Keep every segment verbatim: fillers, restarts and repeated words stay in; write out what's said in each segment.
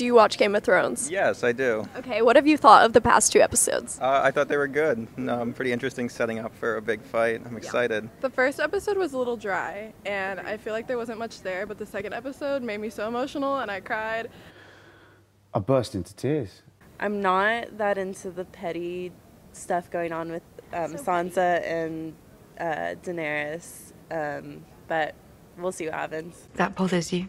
Do you watch Game of Thrones? Yes, I do. Okay, what have you thought of the past two episodes? Uh, I thought they were good. Um, pretty interesting setting up for a big fight. I'm excited. Yeah. The first episode was a little dry, and I feel like there wasn't much there, but the second episode made me so emotional, and I cried. I burst into tears. I'm not that into the petty stuff going on with um, so Sansa and uh, Daenerys, um, but we'll see what happens. That bothers you?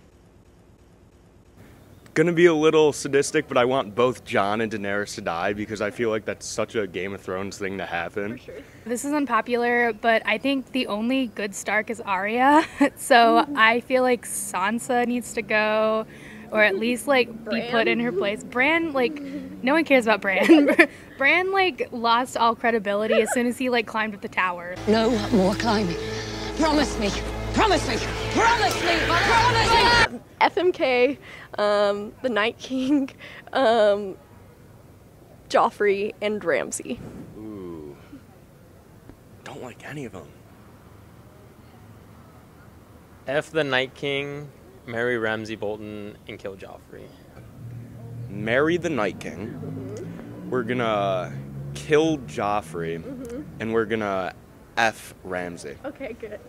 Gonna be a little sadistic, but I want both Jon and Daenerys to die because I feel like that's such a Game of Thrones thing to happen. Sure. This is unpopular, but I think the only good Stark is Arya, so I feel like Sansa needs to go, or at least like Bran. Be put in her place. Bran, like, no one cares about Bran. Bran, like, lost all credibility as soon as he like climbed up the tower. No more climbing. Promise me. Promise me. Promise me. Promise me. F M K, um, The Night King, um, Joffrey, and Ramsay. Ooh. Don't like any of them. F the Night King, marry Ramsay Bolton, and kill Joffrey. Marry the Night King. Mm-hmm. We're gonna kill Joffrey, mm-hmm. and we're gonna F Ramsay. Okay, good.